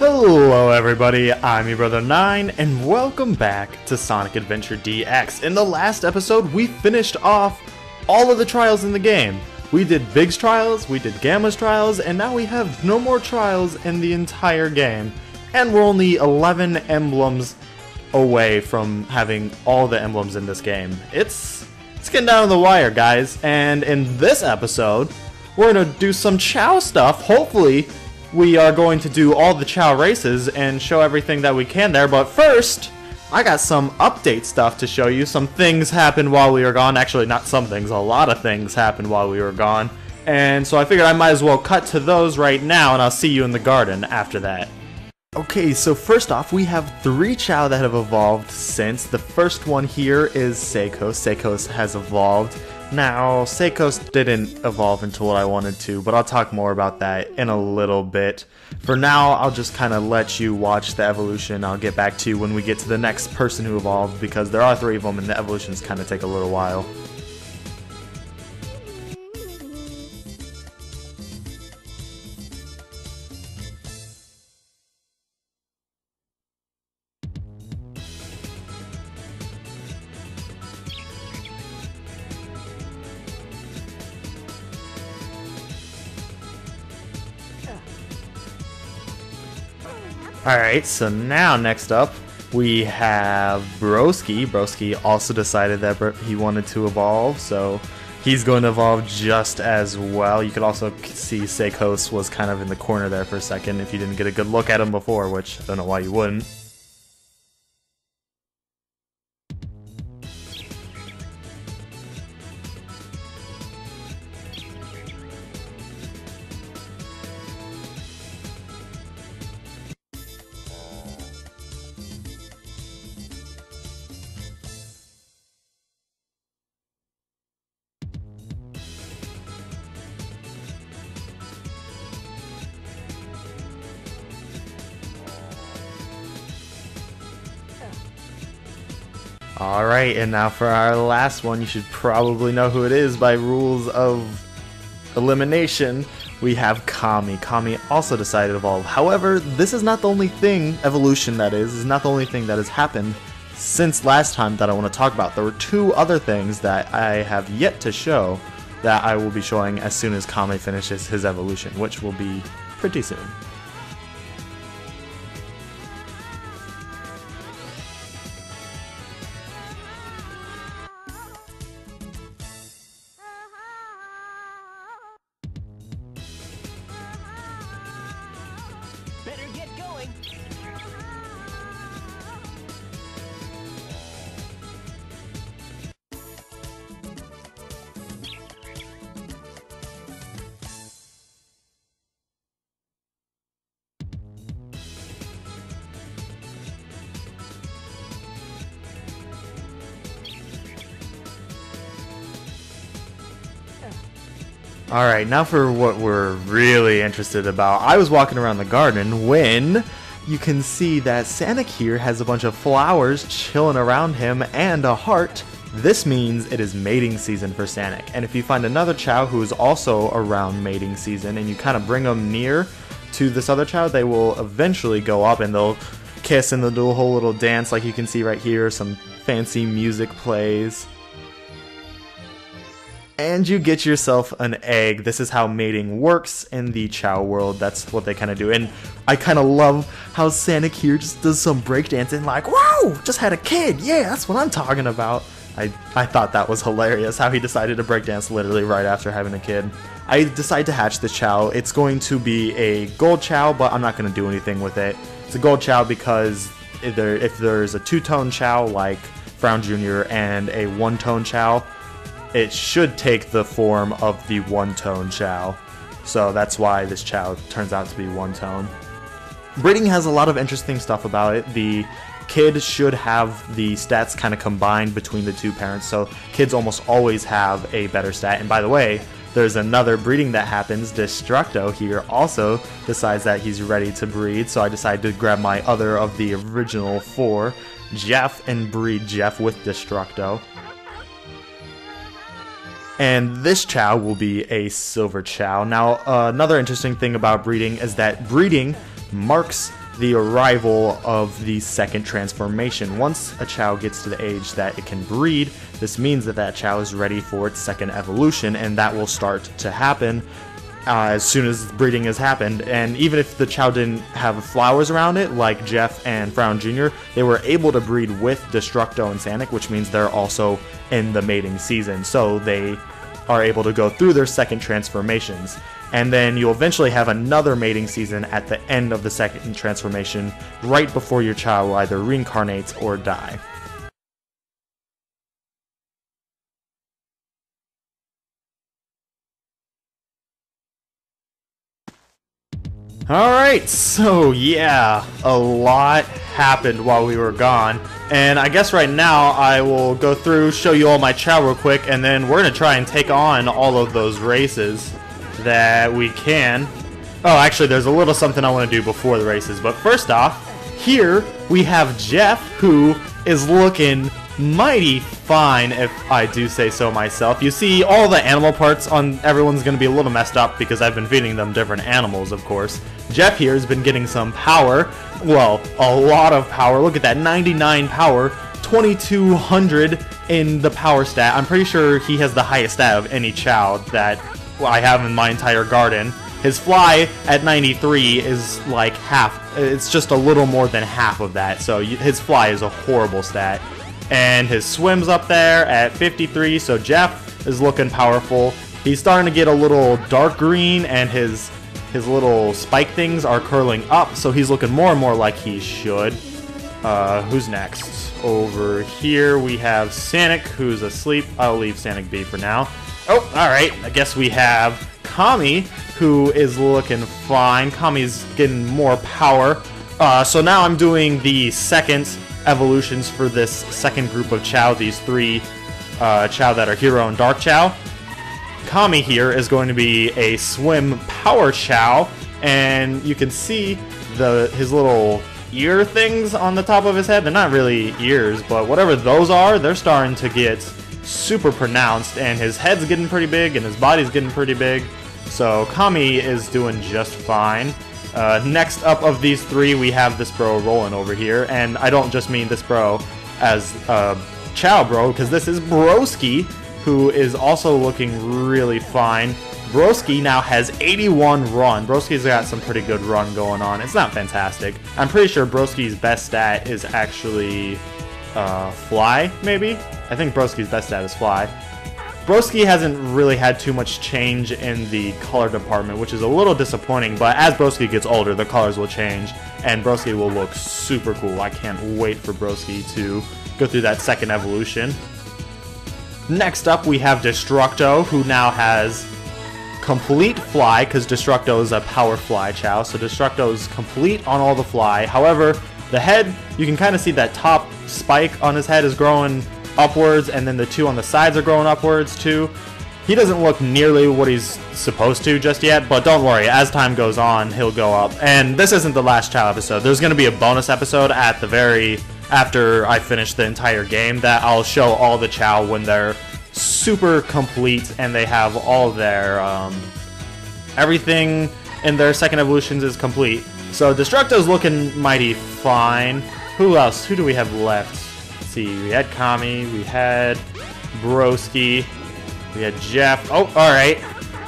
Hello everybody, I'm your brother 9, and welcome back to Sonic Adventure DX. In the last episode, we finished off all of the trials in the game. We did Big's trials, we did Gamma's trials, and now we have no more trials in the entire game. And we're only 11 emblems away from having all the emblems in this game. It's getting down to the wire, guys, and in this episode, we're gonna do some Chao stuff, hopefully. We are going to do all the Chao races and show everything that we can there, but first, I got some update stuff to show you. Some things happened while we were gone. Actually, not some things, a lot of things happened while we were gone. And so I figured I might as well cut to those right now, and I'll see you in the garden after that. Okay, so first off, we have 3 Chao that have evolved since. The first one here is Seiko. Seiko's has evolved. Now, Seiko's didn't evolve into what I wanted to, but I'll talk more about that in a little bit. For now, I'll just kind of let you watch the evolution. I'll get back to you when we get to the next person who evolved, because there are 3 of them and the evolutions kind of take a little while. Alright, so now next up, we have Broski. Broski also decided that he wanted to evolve, so he's going to evolve just as well. You could also see Seiko's was kind of in the corner there for a second if you didn't get a good look at him before, which I don't know why you wouldn't. Alright, and now for our last one, you should probably know who it is by rules of elimination. We have Kami. Kami also decided to evolve. However, this is not the only thing, evolution that is not the only thing that has happened since last time that I want to talk about. There were 2 other things that I have yet to show that I will be showing as soon as Kami finishes his evolution, which will be pretty soon. Alright, now for what we're really interested about. I was walking around the garden when you can see that Sanic here has a bunch of flowers chilling around him and a heart. This means it is mating season for Sanic. And if you find another Chao who is also around mating season and you kind of bring them near to this other Chao, they will eventually go up and they'll kiss and they'll do a whole little dance like you can see right here. Some fancy music plays. And you get yourself an egg. This is how mating works in the Chao world. That's what they kind of do. And I kind of love how Sanic here just does some breakdancing like, wow, just had a kid. Yeah, that's what I'm talking about. I thought that was hilarious how he decided to breakdance literally right after having a kid. I decided to hatch the Chao. It's going to be a gold Chao, but I'm not going to do anything with it. It's a gold Chao because if there's a 2-tone Chao like Frown Jr. and a 1-tone Chao, it should take the form of the 1-tone Chao, so that's why this Chao turns out to be 1-tone. Breeding has a lot of interesting stuff about it. The kid should have the stats kind of combined between the 2 parents, so kids almost always have a better stat. And by the way, there's another breeding that happens. Destructo here also decides that he's ready to breed, so I decided to grab my other of the original 4, Jeff, and breed Jeff with Destructo. And this Chao will be a silver Chao. Now, another interesting thing about breeding is that breeding marks the arrival of the second transformation. Once a Chao gets to the age that it can breed, this means that that Chao is ready for its second evolution, and that will start to happen as soon as breeding has happened. And even if the Chao didn't have flowers around it, like Jeff and Frown Jr., they were able to breed with Destructo and Sanic, which means they're also in the mating season, so they are able to go through their second transformations. And then you'll eventually have another mating season at the end of the second transformation, right before your Chao will either reincarnates or die. Alright, so yeah, a lot happened while we were gone. And I guess right now I will go through, show you all my Chao real quick, and then we're going to try and take on all of those races that we can. Oh, actually, there's a little something I want to do before the races, but first off, here we have Jeff, who is looking mighty fine, if I do say so myself. You see, all the animal parts on everyone's going to be a little messed up because I've been feeding them different animals, of course. Jeff here has been getting some power. Well, a lot of power. Look at that, 99 power, 2200 in the power stat. I'm pretty sure he has the highest stat of any Chao that I have in my entire garden. His fly at 93 is like half. It's just a little more than half of that, so his fly is a horrible stat. And his swim's up there at 53, so Jeff is looking powerful. He's starting to get a little dark green, and his little spike things are curling up, so he's looking more and more like he should. Who's next? Over here we have Sanic, who's asleep. I'll leave Sanic be for now. Oh, alright, I guess we have Kami, who is looking fine. Kami's getting more power. So now I'm doing the second evolutions for this second group of Chao, these three Chao that are Hero and Dark Chao. Kami here is going to be a Swim Power Chao, and you can see his little ear things on the top of his head. They're not really ears, but whatever those are, they're starting to get super pronounced, and his head's getting pretty big and his body's getting pretty big, so Kami is doing just fine. Next up of these three, we have this bro rolling over here, and I don't just mean this bro as Chao bro, because this is Broski, who is also looking really fine. Broski now has 81 run. Broski's got some pretty good run going on. It's not fantastic. I'm pretty sure Broski's best stat is actually fly, maybe? I think Broski's best stat is fly. Broski hasn't really had too much change in the color department, which is a little disappointing, but as Broski gets older, the colors will change, and Broski will look super cool. I can't wait for Broski to go through that second evolution. Next up, we have Destructo, who now has complete fly, because Destructo is a power fly Chao, so Destructo is complete on all the fly. However, the head, you can kind of see that top spike on his head is growing upwards, and then the two on the sides are growing upwards too. He doesn't look nearly what he's supposed to just yet, but don't worry, as time goes on, he'll go up. And this isn't the last Chao episode. There's going to be a bonus episode at the very after I finish the entire game that I'll show all the Chao when they're super complete and they have all their everything in their second evolutions is complete. So Destructo's looking mighty fine. Who else? Who do we have left? We had Kami, we had Broski, we had Jeff. Oh, alright.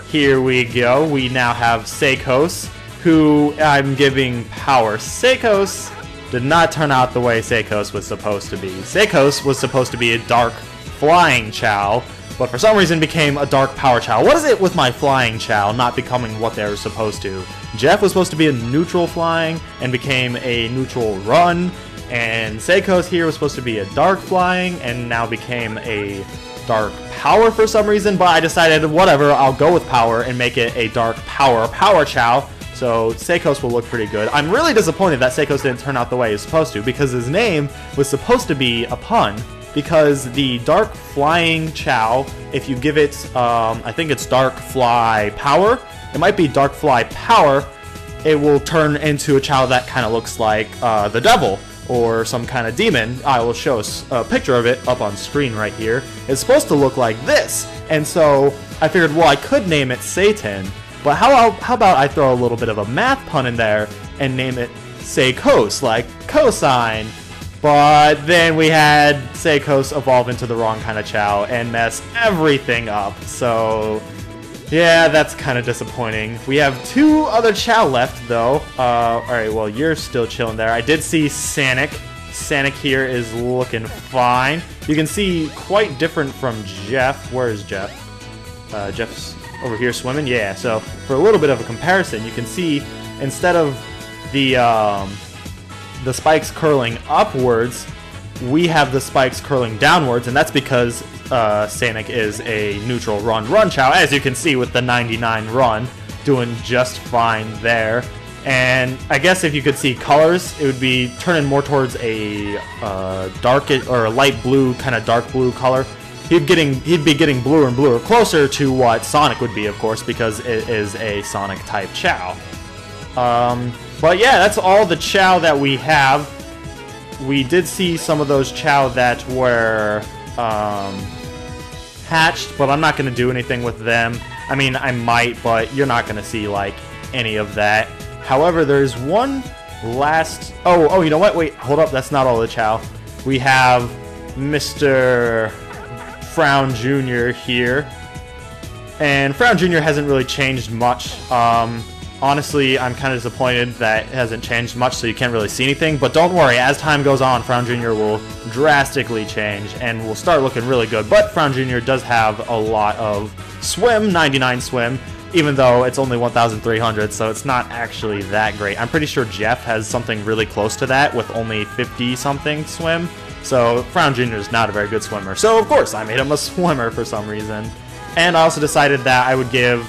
Here we go. We now have Seikos, who I'm giving power. Seikos did not turn out the way Seikos was supposed to be. Seikos was supposed to be a dark flying Chao, but for some reason became a dark power Chao. What is it with my flying Chao not becoming what they were supposed to? Jeff was supposed to be a neutral flying and became a neutral run. And Seiko's here was supposed to be a dark flying and now became a dark power for some reason, but I decided, whatever, I'll go with power and make it a dark power Chao, so Seiko's will look pretty good. I'm really disappointed that Seiko's didn't turn out the way he was supposed to, because his name was supposed to be a pun, because the dark flying Chao, if you give it, I think it's dark fly power, it might be dark fly power, it will turn into a Chao that kind of looks like the devil, or some kind of demon. I will show a picture of it up on screen right here. It's supposed to look like this, and so I figured, well, I could name it Satan, but how about I throw a little bit of a math pun in there and name it say cos, like cosine. But then we had Seiko's evolve into the wrong kind of Chao and mess everything up, so yeah, that's kind of disappointing. We have two other Chao left, though. Alright, well, you're still chilling there. I did see Sanic. Sanic here is looking fine. You can see quite different from Jeff. Where is Jeff? Jeff's over here swimming? Yeah, so for a little bit of a comparison, you can see instead of the spikes curling upwards, we have the spikes curling downwards, and that's because Sanic is a neutral run Chao, as you can see with the 99 run, doing just fine there. And I guess if you could see colors, it would be turning more towards a dark or a light blue, kind of dark blue color. He'd be getting bluer and bluer, closer to what Sonic would be, of course, because it is a Sonic type Chao. But yeah, that's all the Chao that we have. We did see some of those Chao that were hatched, but I'm not going to do anything with them. I mean, I might, but you're not going to see, like, any of that. However, there's one last... Oh, you know what? Wait, hold up. That's not all the Chao. We have Mr. Frown Jr. here. And Frown Jr. hasn't really changed much. Honestly, I'm kind of disappointed that it hasn't changed much, so you can't really see anything. But don't worry, as time goes on, Frown Jr. will drastically change and will start looking really good. But Frown Jr. does have a lot of swim, 99 swim, even though it's only 1,300, so it's not actually that great. I'm pretty sure Jeff has something really close to that with only 50-something swim. So Frown Jr. is not a very good swimmer. So, of course, I made him a swimmer for some reason. And I also decided that I would give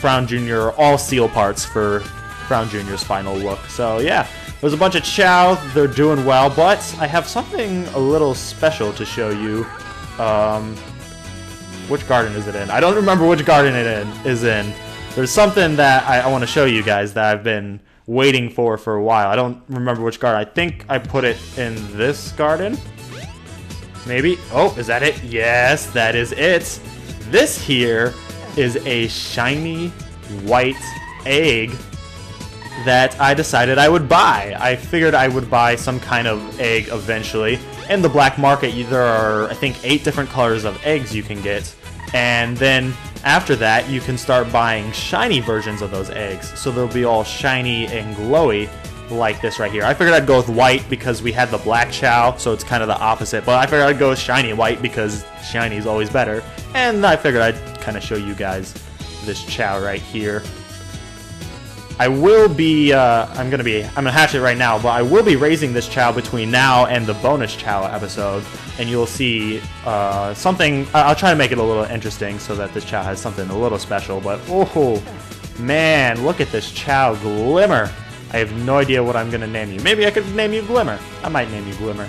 Frown Jr. all seal parts for Frown Jr.'s final look. So yeah, there's a bunch of Chao, they're doing well, but I have something a little special to show you. Which garden is it in? I don't remember which garden it is in. There's something that I want to show you guys that I've been waiting for a while. I don't remember which garden. I think I put it in this garden. Maybe. Oh, is that it? Yes, that is it. This here is a shiny white egg that I decided I would buy. I figured I would buy some kind of egg eventually. In the black market, there are, I think, 8 different colors of eggs you can get. And then after that, you can start buying shiny versions of those eggs. So they'll be all shiny and glowy like this right here. I figured I'd go with white because we had the black Chao, so it's kind of the opposite. But I figured I'd go with shiny white because shiny is always better. And I figured I'd kind of show you guys this Chao right here. I'm gonna hatch it right now, but I will be raising this Chao between now and the bonus Chao episode, and you'll see something. I'll try to make it a little interesting so that this Chao has something a little special. But oh man, look at this Chao, Glimmer. I have no idea what I'm gonna name you. Maybe I could name you Glimmer. I might name you Glimmer.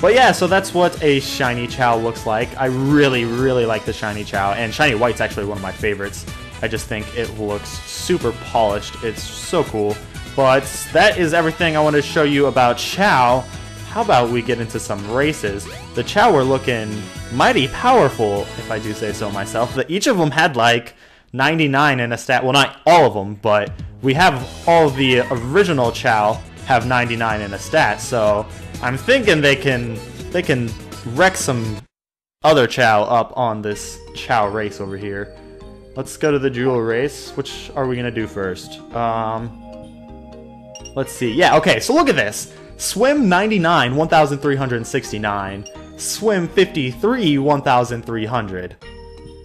But yeah, so that's what a shiny Chao looks like. I really, really like the shiny Chao, and shiny white's actually one of my favorites. I just think it looks super polished. It's so cool. But that is everything I want to show you about Chao. How about we get into some races? The Chao were looking mighty powerful, if I do say so myself. Each of them had like 99 in a stat. Well, not all of them, but we have all the original Chao have 99 in a stat. So I'm thinking they can wreck some other Chao up on this Chao race over here. Let's go to the dual race. Which are we gonna do first? Let's see. Yeah, okay, so look at this. Swim 99, 1,369. Swim 53, 1,300.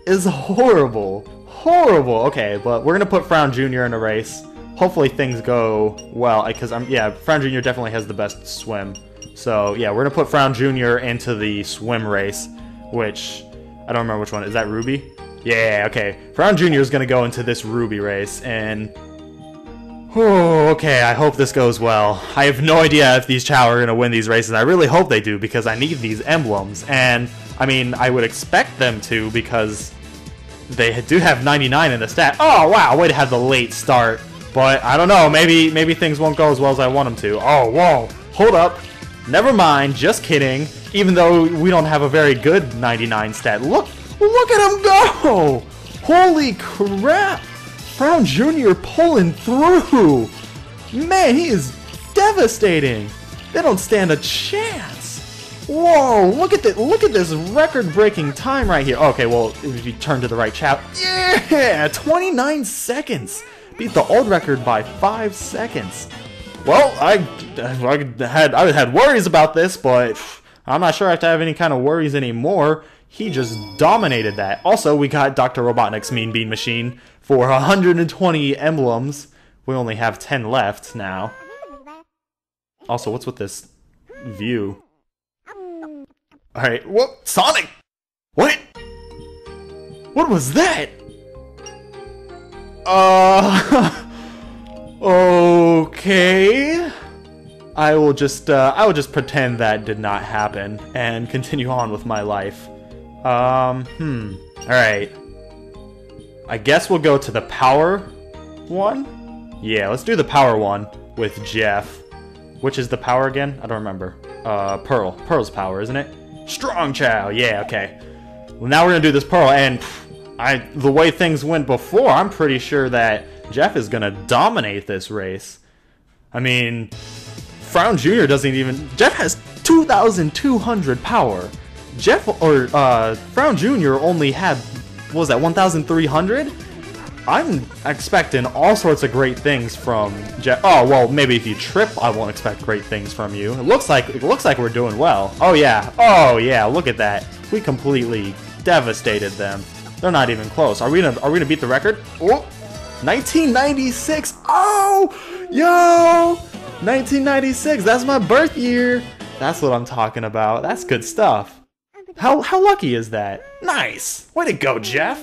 Is horrible. Horrible. Okay, but we're gonna put Frown Jr. in a race. Hopefully things go well, because Frown Jr. definitely has the best swim. So yeah, we're gonna put Frown Jr. into the swim race, which I don't remember which one. Is that Ruby? Yeah, okay. Frown Jr. is gonna go into this Ruby race, and okay, I hope this goes well. I have no idea if these Chao are gonna win these races. I really hope they do, because I need these emblems, and I mean, I would expect them to, because they do have 99 in the stat. Oh wow, way to have the late start. But I don't know, maybe things won't go as well as I want them to. Oh, whoa, hold up. Never mind, just kidding. Even though we don't have a very good 99 stat, look at him go! Holy crap! Frown Jr. pulling through! Man, he is devastating. They don't stand a chance. Whoa, look at this record-breaking time right here. Okay, well, if you turn to the right chap. Yeah, 29 seconds. Beat the old record by 5 seconds. Well, I had worries about this, but I'm not sure I have to have any kind of worries anymore. He just dominated that. Also, we got Dr. Robotnik's Mean Bean Machine for 120 emblems. We only have 10 left now. Also, what's with this view? Alright, whoop, Sonic! What? What was that? Okay. I will just pretend that did not happen and continue on with my life. All right. I guess we'll go to the power one. Yeah, let's do the power one with Jeff. Which is the power again? I don't remember. Pearl. Pearl's power, isn't it? Strong Chao. Yeah, okay. Well, now we're going to do this Pearl, and the way things went before, I'm pretty sure that Jeff is going to dominate this race. I mean, Frown Jr. doesn't even... Jeff has 2,200 power. Frown Jr. only had, what was that, 1,300? I'm expecting all sorts of great things from Jeff. Oh, well, maybe if you trip, I won't expect great things from you. It looks like we're doing well. Oh yeah, look at that. We completely devastated them. They're not even close. Are we gonna beat the record? Oh, 1996. Oh, yo, 1996. That's my birth year. That's what I'm talking about. That's good stuff. How lucky is that? Nice. Way to go, Jeff.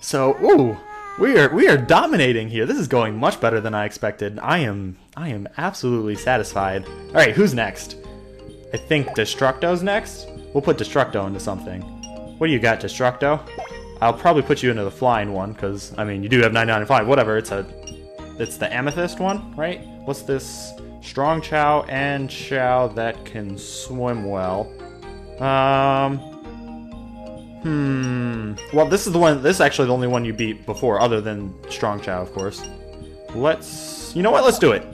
So, ooh, we are dominating here. This is going much better than I expected. I am absolutely satisfied. All right, who's next? I think Destructo's next. We'll put Destructo into something. What do you got, Destructo? I'll probably put you into the flying one, because, I mean, you do have 99 and flying. Whatever, it's the amethyst one, right? What's this? Strong Chao and Chao that can swim well. Well, this is the one. This is actually the only one you beat before, other than Strong Chao, of course. You know what? Let's do it.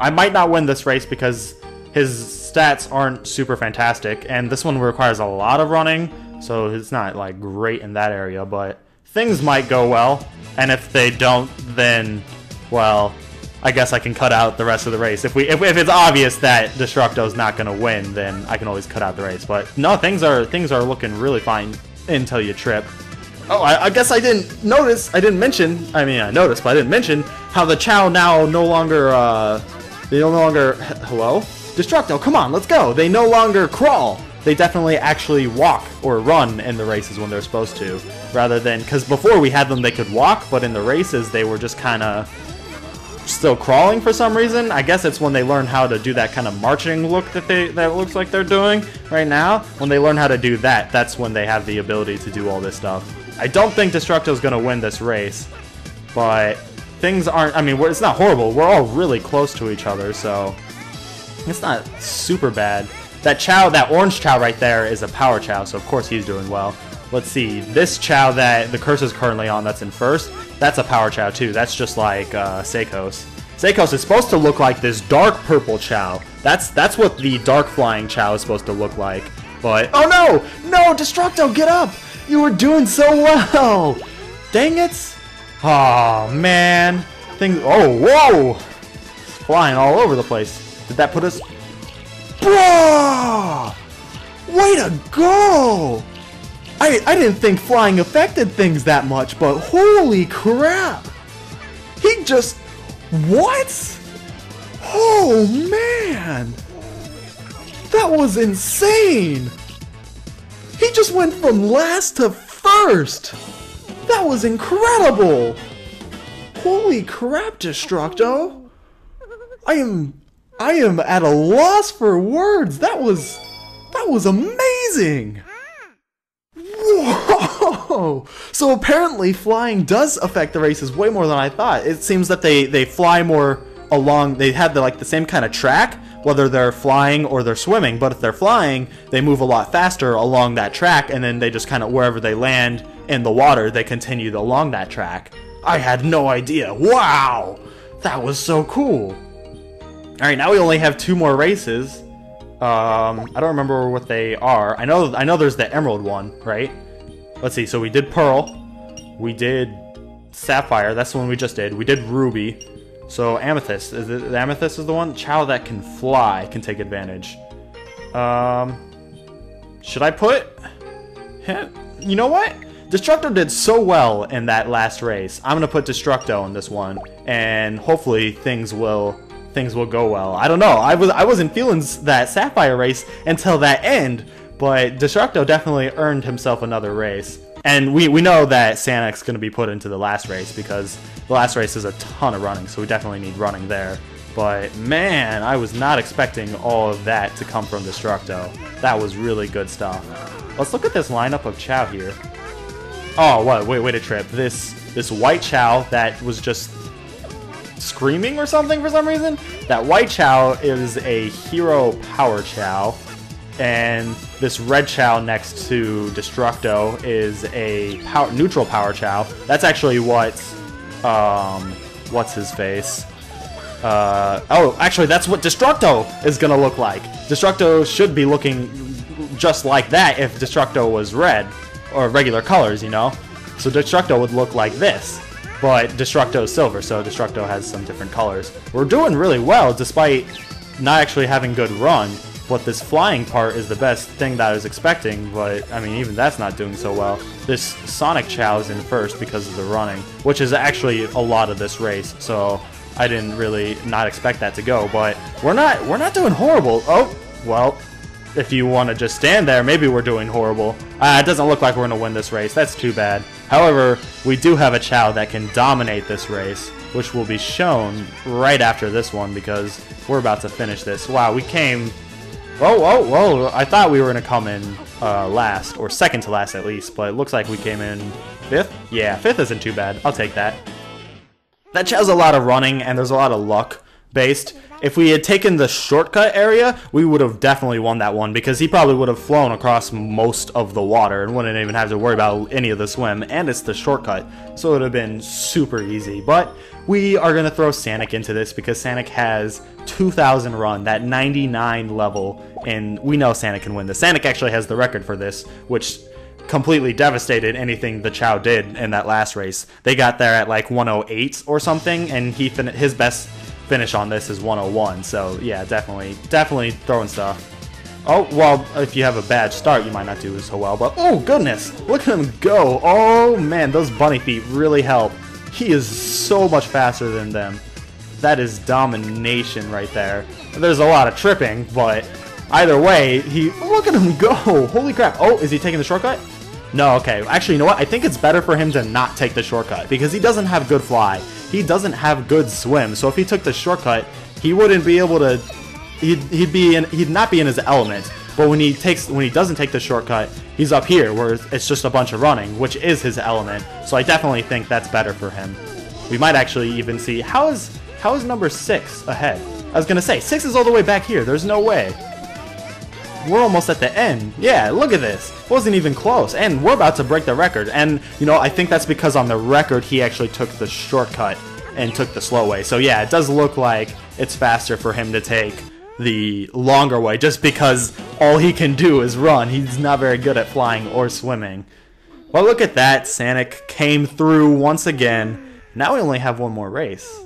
I might not win this race because his stats aren't super fantastic, and this one requires a lot of running, so it's not like great in that area. But things might go well, and if they don't, then well. I guess I can cut out the rest of the race. If it's obvious that Destructo's not gonna win, then I can always cut out the race. But no, things are looking really fine until you trip. Oh, I guess I didn't notice. I didn't mention. I mean, I noticed, but I didn't mention how the Chao now no longer. They no longer. Hello, Destructo. Come on, let's go. They no longer crawl. They definitely actually walk or run in the races when they're supposed to, rather than because before we had them they could walk, but in the races they were just kind of. Still crawling for some reason. I guess it's when they learn how to do that kind of marching look that looks like they're doing right now. When they learn how to do that, that's when they have the ability to do all this stuff. I don't think Destructo's gonna win this race, but things aren't, I mean, it's not horrible. We're all really close to each other, so it's not super bad. That Chao, that orange Chao right there is a power Chao, so of course he's doing well. Let's see, this Chao that the curse is currently on that's in first, that's a power Chao too. That's just like Seiko's. Seiko's is supposed to look like this dark purple Chao. That's what the dark flying Chao is supposed to look like. But, oh no! No, Destructo, get up! You were doing so well! Dang it! Aw, man. Oh, whoa! Flying all over the place. Did that put us... Bruh! Way to go! I didn't think flying affected things that much, but holy crap! He just... What? Oh, man! That was insane! He just went from last to first! That was incredible! Holy crap, Destructo! I am at a loss for words! That was amazing! Whoa! So apparently flying does affect the races way more than I thought. It seems that they fly more along, they have the same kind of track, whether they're flying or they're swimming, but if they're flying, they move a lot faster along that track, and then they just kind of, wherever they land in the water, they continue along that track. I had no idea. Wow! That was so cool. Alright, now we only have 2 more races. I don't remember what they are. I know there's the Emerald one, right? Let's see, so we did Pearl. We did Sapphire, that's the one we just did. We did Ruby. So Amethyst. Is it, the Amethyst is the one? Chao that can fly can take advantage. Should I put... You know what? Destructo did so well in that last race. I'm gonna put Destructo in this one, and hopefully things will go well. I don't know. I wasn't feeling that Sapphire race until that end, but Destructo definitely earned himself another race. And we know that Sanic's gonna be put into the last race because the last race is a ton of running, so we definitely need running there. But man, I was not expecting all of that to come from Destructo. That was really good stuff. Let's look at this lineup of Chao here. Oh, what? Wait a trip. This white Chao that was just screaming or something for some reason? That white Chao is a hero power Chao. And this red Chao next to Destructo is a power, neutral power Chao. That's actually what... what's his face? Oh, actually, that's what Destructo is gonna look like. Destructo should be looking just like that if Destructo was red or regular colors, you know. So Destructo would look like this, but Destructo is silver, so Destructo has some different colors. We're doing really well despite not actually having good run, but this flying part is the best thing that I was expecting, but I mean, even that's not doing so well. This Sonic Chao is in first because of the running, which is actually a lot of this race, so I didn't really not expect that to go, but we're not doing horrible. Oh, well, if you want to just stand there, maybe we're doing horrible. It doesn't look like we're going to win this race. That's too bad. However, we do have a Chao that can dominate this race, which will be shown right after this one because we're about to finish this. Wow, we came... Whoa. I thought we were going to come in last, or second to last at least, but it looks like we came in fifth. Yeah, fifth isn't too bad. I'll take that. That Chao's a lot of running, and there's a lot of luck based. If we had taken the shortcut area, we would have definitely won that one because he probably would have flown across most of the water and wouldn't even have to worry about any of the swim, and it's the shortcut, so it would have been super easy. But we are going to throw Sanic into this because Sanic has 2,000 run, that 99 level, and we know Sanic can win this. Sanic actually has the record for this, which... completely devastated anything the Chao did in that last race. They got there at like 108 or something, and his best finish on this is 101. So yeah, definitely throwing stuff. Oh, well, if you have a bad start, you might not do so well, but oh goodness, look at him go. Oh man, those bunny feet really help. He is so much faster than them. That is domination right there. There's a lot of tripping, but either way, look at him go. Holy crap. Oh, is he taking the shortcut? No, okay. Actually, you know what? I think it's better for him to not take the shortcut because he doesn't have good fly. He doesn't have good swim. So if he took the shortcut, he wouldn't be able to... He'd not be in his element. But when he doesn't take the shortcut, he's up here where it's just a bunch of running, which is his element. So I definitely think that's better for him. We might actually even see how is number 6 ahead. I was gonna say 6 is all the way back here. There's no way. We're almost at the end. Yeah, look at this. Wasn't even close. And we're about to break the record. And, you know, I think that's because on the record, he actually took the shortcut and took the slow way. So, yeah, it does look like it's faster for him to take the longer way just because all he can do is run. He's not very good at flying or swimming. Well, look at that. Sanic came through once again. Now we only have one more race.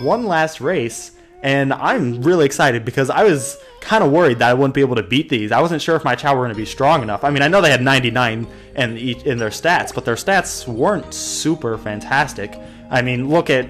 One last race. And I'm really excited because I was... kind of worried that I wouldn't be able to beat these. I wasn't sure if my Chao were going to be strong enough. I mean, I know they had 99 in their stats, but their stats weren't super fantastic. I mean, look at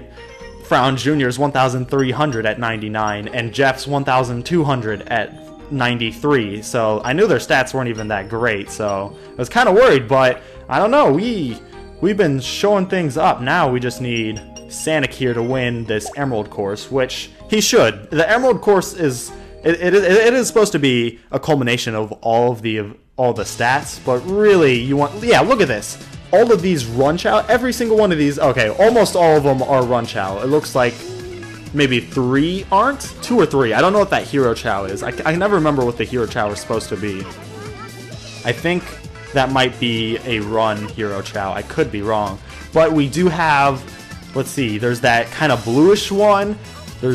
Frown Jr.'s 1,300 at 99 and Jeff's 1,200 at 93. So I knew their stats weren't even that great. So I was kind of worried, but I don't know. We've been showing things up. Now we just need Sanic here to win this Emerald course, which he should. The Emerald course is... It is supposed to be a culmination of all the stats, but really you want... Yeah, look at this. All of these run Chao, every single one of these... Okay, almost all of them are run Chao. It looks like maybe 3 aren't? 2 or 3. I don't know what that hero Chao is. I never remember what the hero Chao is supposed to be. I think that might be a run hero Chao. I could be wrong. But we do have... Let's see, there's that kind of bluish one. So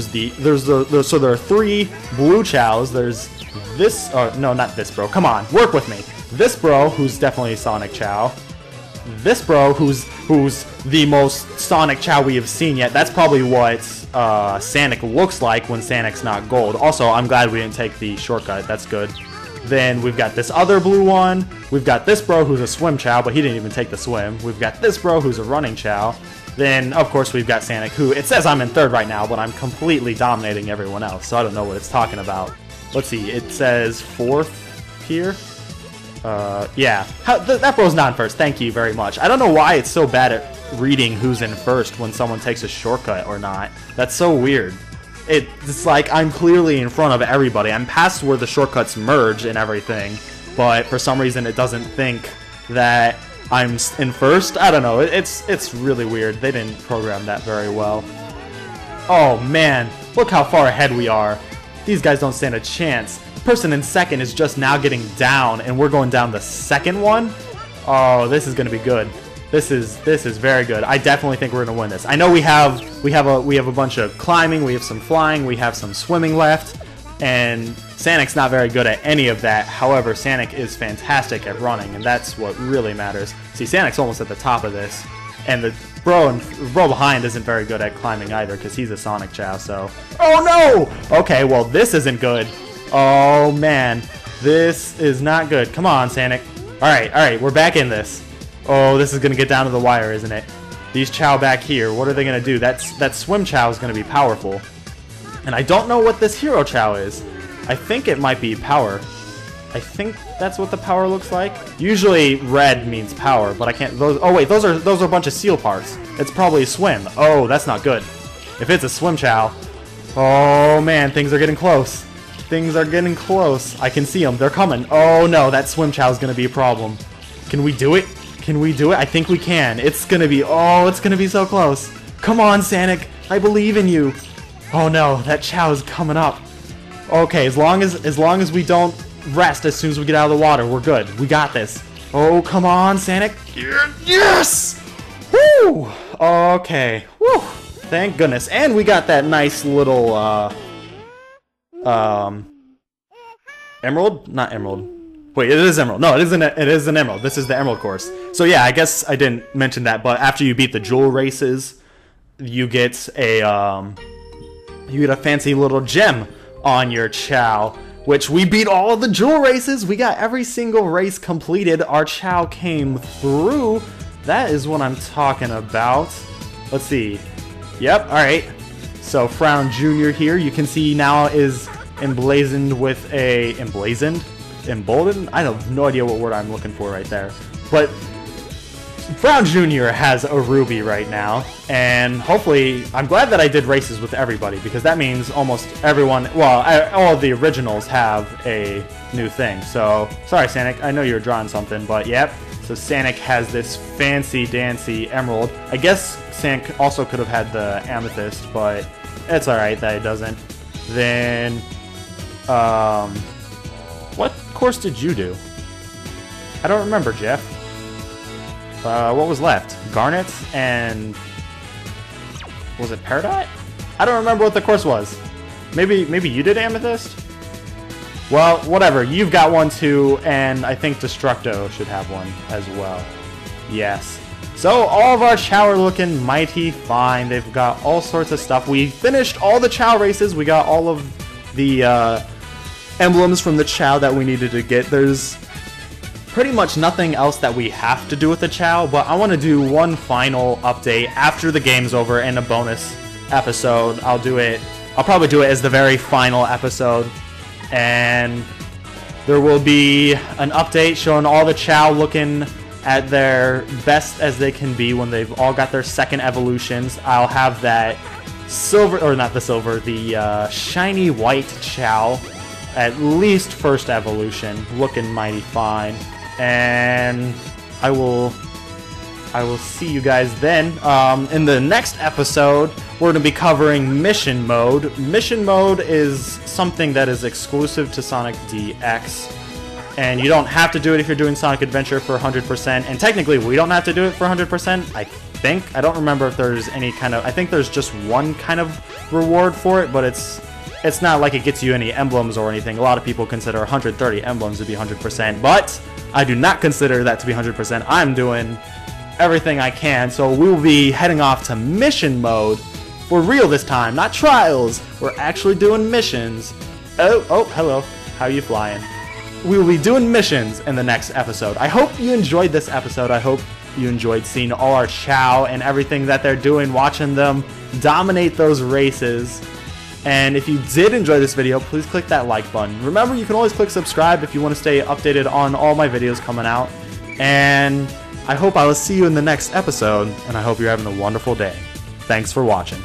there are three blue chows. There's this, no, not this bro. Come on, work with me. This bro, who's definitely Sonic Chow. This bro, who's the most Sonic Chow we have seen yet. That's probably what Sanic looks like when Sanic's not gold. Also, I'm glad we didn't take the shortcut. That's good. Then we've got this other blue one. We've got this bro who's a swim chow, but he didn't even take the swim. We've got this bro who's a running chow. Then, of course, we've got Sanic, who, it says I'm in third right now, but I'm completely dominating everyone else, so I don't know what it's talking about. Let's see, it says fourth here? Yeah. That bro's not in first, thank you very much. I don't know why it's so bad at reading who's in first when someone takes a shortcut or not. That's so weird. It's like I'm clearly in front of everybody. I'm past where the shortcuts merge and everything, but for some reason it doesn't think that I'm in first. I don't know. It's really weird. They didn't program that very well. Oh man, look how far ahead we are. These guys don't stand a chance. The person in second is just now getting down, and we're going down the second one. Oh, this is gonna be good. This is very good. I definitely think we're gonna win this. I know we have a bunch of climbing, we have some flying, we have some swimming left, and Sanic's not very good at any of that. However, Sanic is fantastic at running, and that's what really matters. See, Sanic's almost at the top of this, and the bro behind isn't very good at climbing either because he's a Sonic Chow. So, oh no! Okay, well this isn't good. Oh man, this is not good. Come on, Sanic. All right, we're back in this. Oh, this is going to get down to the wire, isn't it? These chow back here, what are they going to do? That swim chow is going to be powerful. And I don't know what this hero chow is. I think it might be power. I think that's what the power looks like. Usually red means power, but I can't... oh, wait, those are a bunch of seal parts. It's probably swim. Oh, that's not good. If it's a swim chow... Oh, man, things are getting close. Things are getting close. I can see them. They're coming. Oh, no, that swim chow is going to be a problem. Can we do it? Can we do it? I think we can. It's gonna be... Oh, it's gonna be so close. Come on, Sanic. I believe in you. Oh no, that chow is coming up. Okay, as long as we don't rest as soon as we get out of the water, we're good. We got this. Oh, come on, Sanic. Yes! Woo! Okay. Woo! Thank goodness. And we got that nice little, Emerald? Not emerald. Wait, it is emerald. No, it is an emerald. This is the emerald course. So yeah, I guess I didn't mention that, but after you beat the jewel races, you get a fancy little gem on your chow, which we beat all the jewel races. We got every single race completed. Our chow came through. That is what I'm talking about. Let's see. Yep, all right. So Frown Jr. here, you can see now is emblazoned with a... Emblazoned? Emboldened? I have no idea what word I'm looking for right there. But Brown Jr. has a ruby right now, and hopefully, I'm glad that I did races with everybody, because that means almost everyone, well, all of the originals have a new thing. So, sorry Sanic, I know you were drawing something, but yep. So Sanic has this fancy-dancy emerald. I guess Sanic also could have had the amethyst, but it's alright that it doesn't. Then, what course did you do? I don't remember, Jeff. What was left? Garnet and... Was it Peridot? I don't remember what the course was. Maybe you did Amethyst? Well, whatever. You've got one too, and I think Destructo should have one as well. Yes. So all of our chow are looking mighty fine. They've got all sorts of stuff. We finished all the chow races. We got all of the... emblems from the chow that we needed to get. There's pretty much nothing else that we have to do with the chow, but I want to do one final update after the game's over in a bonus episode. I'll probably do it as the very final episode, and there will be an update showing all the chow looking at their best as they can be when they've all got their second evolutions. I'll have that shiny white chow at least first evolution looking mighty fine, and I will see you guys then. In the next episode we're going to be covering mission mode. Mission mode is something that is exclusive to Sonic DX, and you don't have to do it if you're doing Sonic Adventure for 100%, and technically we don't have to do it for 100%. I think. I don't remember if there's any kind of... I think there's just one kind of reward for it, but it's not like it gets you any emblems or anything. A lot of people consider 130 emblems to be 100%, but I do not consider that to be 100%. I'm doing everything I can, so we will be heading off to mission mode for real this time, not trials. We're actually doing missions. Oh, hello. How are you flying? We will be doing missions in the next episode. I hope you enjoyed this episode. I hope you enjoyed seeing all our Chao and everything that they're doing, watching them dominate those races. And if you did enjoy this video, please click that like button. Remember, you can always click subscribe if you want to stay updated on all my videos coming out. And I hope I will see you in the next episode, and I hope you're having a wonderful day. Thanks for watching.